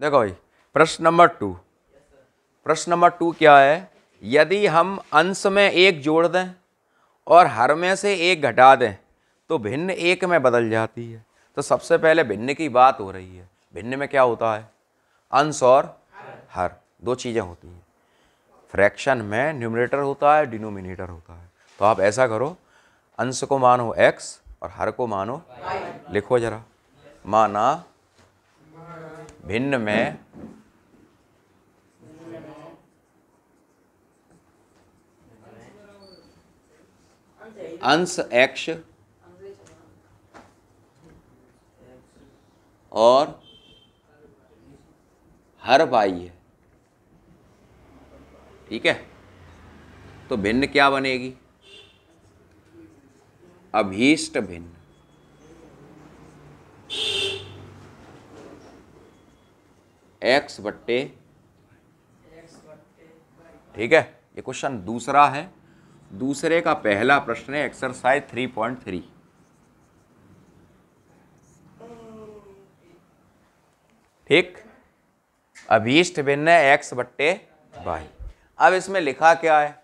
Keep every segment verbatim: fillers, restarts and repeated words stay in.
देखो भाई प्रश्न नंबर टू, प्रश्न नंबर टू क्या है, यदि हम अंश में एक जोड़ दें और हर में से एक घटा दें तो भिन्न एक में बदल जाती है। तो सबसे पहले भिन्न की बात हो रही है। भिन्न में क्या होता है? अंश और हर, दो चीज़ें होती हैं। फ्रैक्शन में न्यूमरेटर होता है, डिनोमिनेटर होता है। तो आप ऐसा करो, अंश को मानो x और हर को मानो y। लिखो जरा, माना भिन्न में अंश x और हर y है, ठीक है। तो भिन्न क्या बनेगी? अभीष्ट भिन्न। एक्स बट्टे, ठीक है। ये क्वेश्चन दूसरा है, दूसरे का पहला प्रश्न है, एक्सरसाइज थ्री पॉइंट थ्री। ठीक, अभीष्ट भिन्न है एक्स बट्टे वाई। अब इसमें लिखा क्या है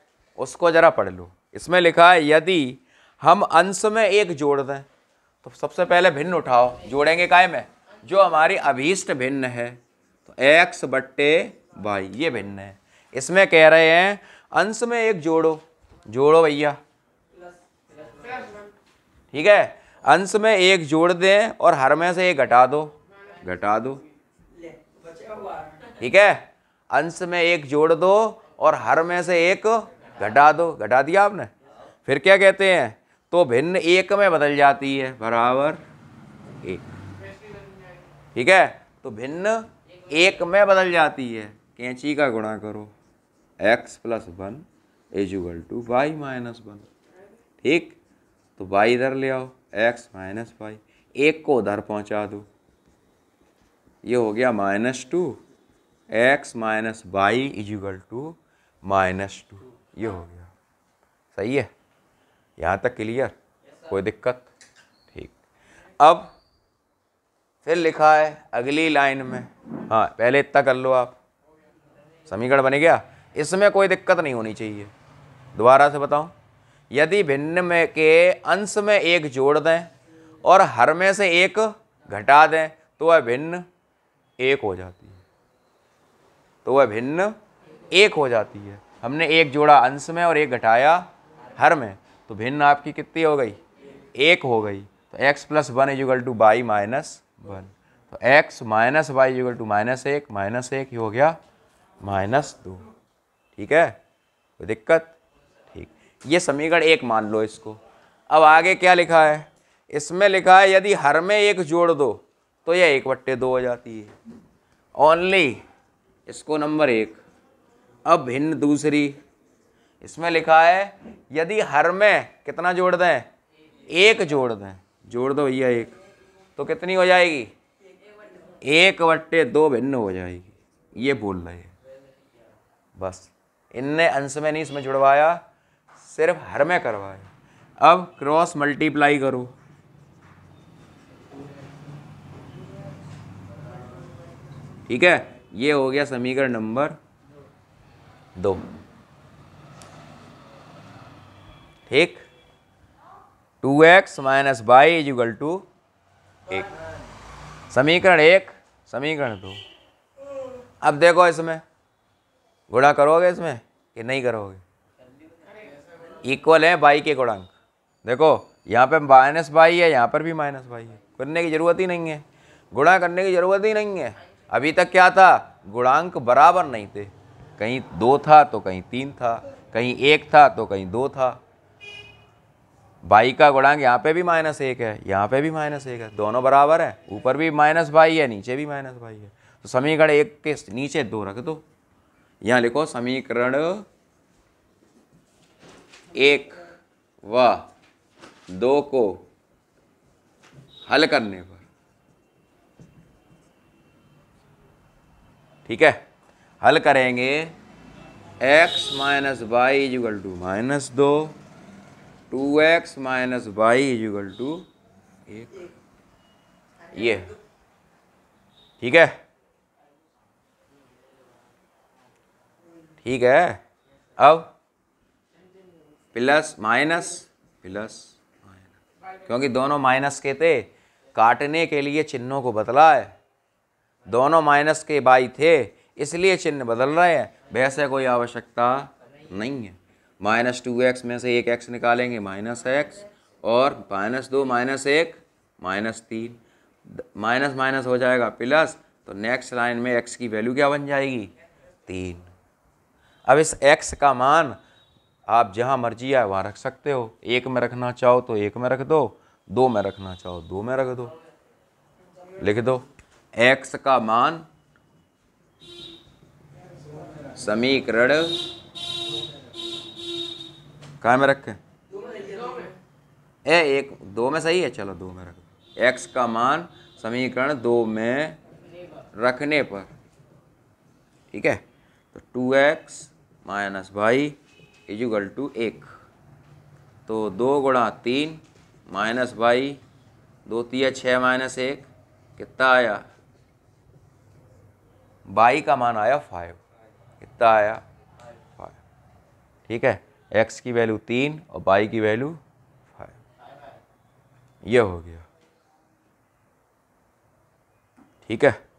उसको जरा पढ़ लो। इसमें लिखा है यदि हम अंश में एक जोड़ दें, तो सबसे पहले भिन्न उठाओ। जोड़ेंगे काय में? जो हमारी अभीष्ट भिन्न है। तो एक्स बट्टे वाई ये भिन्न है। इसमें कह रहे हैं अंश में एक जोड़ो, जोड़ो भैया, ठीक है। अंश में एक जोड़ दें और हर में से एक घटा दो, घटा दो, ठीक है। अंश में एक जोड़ दो और हर में से एक घटा दो, घटा दिया आपने। फिर क्या कहते हैं? तो भिन्न एक में बदल जाती है, बराबर एक, ठीक है। तो भिन्न एक में बदल जाती है। कैंची का गुणा करो, X plus one equal to Y minus one, ठीक। तो वाई इधर ले आओ, एक्स माइनस वाई, एक को उधर पहुंचा दो, ये हो गया minus two, x minus Y equal to minus two, ये हो गया। सही है यहाँ तक? क्लियर, कोई दिक्कत? ठीक। अब फिर लिखा है अगली लाइन में, हाँ पहले इतना कर लो आप, समीकरण बन गया। इसमें कोई दिक्कत नहीं होनी चाहिए। दोबारा से बताऊं, यदि भिन्न में के अंश में एक जोड़ दें और हर में से एक घटा दें तो वह भिन्न एक हो जाती है। तो वह भिन्न एक हो जाती है। हमने एक जोड़ा अंश में और एक घटाया हर में, तो भिन्न आपकी कितनी हो गई? एक हो गई। तो X plus one equal to Y minus one, तो X minus Y equal to minus एक, माइनस एक हो गया माइनस दो, ठीक है। कोई दिक्कत? ठीक, ये समीकरण एक मान लो इसको। अब आगे क्या लिखा है? इसमें लिखा है यदि हर में एक जोड़ दो तो यह एक बट्टे दो हो जाती है, ओनली इसको नंबर एक। अब भिन्न दूसरी, इसमें लिखा है यदि हर में कितना जोड़ दें? एक जोड़ दें, जोड़ दो भैया एक, तो कितनी हो जाएगी? एक बट्टे दो भिन्न हो जाएगी, ये बोल रहे हैं। बस इनने अंश में नहीं इसमें जुड़वाया, सिर्फ हर में करवाया। अब क्रॉस मल्टीप्लाई करो, ठीक है। ये हो गया समीकरण नंबर दो, ठीक। Two x minus Y equal two एक, समीकरण एक, समीकरण दो। अब देखो इसमें गुणा करोगे इसमें कि नहीं करोगे? इक्वल है बाई के गुणांक। देखो यहाँ पे माइनस बाई है, यहाँ पर भी माइनस बाई है, करने की ज़रूरत ही नहीं है, गुणा करने की ज़रूरत ही नहीं है। अभी तक क्या था? गुणांक बराबर नहीं थे, कहीं दो था तो कहीं तीन था, कहीं एक था तो कहीं दो था। बाई का गुणांक यहाँ पे भी माइनस एक है, यहाँ पे भी माइनस एक है, दोनों बराबर है, ऊपर भी माइनस बाई है, नीचे भी माइनस बाई है। तो समीकरण एक के नीचे दो रख दो, यहाँ लिखो समीकरण एक व दो को हल करने पर, ठीक है। हल करेंगे x minus Y equal to minus दो, two x minus Y equal two एक, ये, ठीक है। ठीक है। अब प्लस माइनस प्लस माइनस, क्योंकि दोनों माइनस के थे, काटने के लिए चिन्हों को बदला है। दोनों माइनस के बाई थे इसलिए चिन्ह बदल रहे हैं, वैसे कोई आवश्यकता नहीं है। माइनस टू एक्स में से एक एक्स निकालेंगे, माइनस एक्स, और माइनस दो माइनस एक माइनस तीन, माइनस माइनस हो जाएगा प्लस, तो नेक्स्ट लाइन में एक्स की वैल्यू क्या बन जाएगी, तीन। अब इस एक्स का मान आप जहाँ मर्जी आए वहाँ रख सकते हो, एक में रखना चाहो तो एक में रख दो, दो में रखना चाहो दो में रख दो। लिख दो एक्स का मान समीकरण कहाँ में रखें, ए एक दो में सही है, चलो दो में रख दो। एक्स का मान समीकरण दो में रखने पर, ठीक है, तो two x minus Y equal two एक, तो दो गुणा तीन माइनस वाई, दो तीन छः माइनस एक, कितना आया, वाई का मान आया फाइव, कितना आया फाइव, ठीक है। एक्स की वैल्यू तीन और वाई की वैल्यू फाइव, ये हो गया, ठीक है।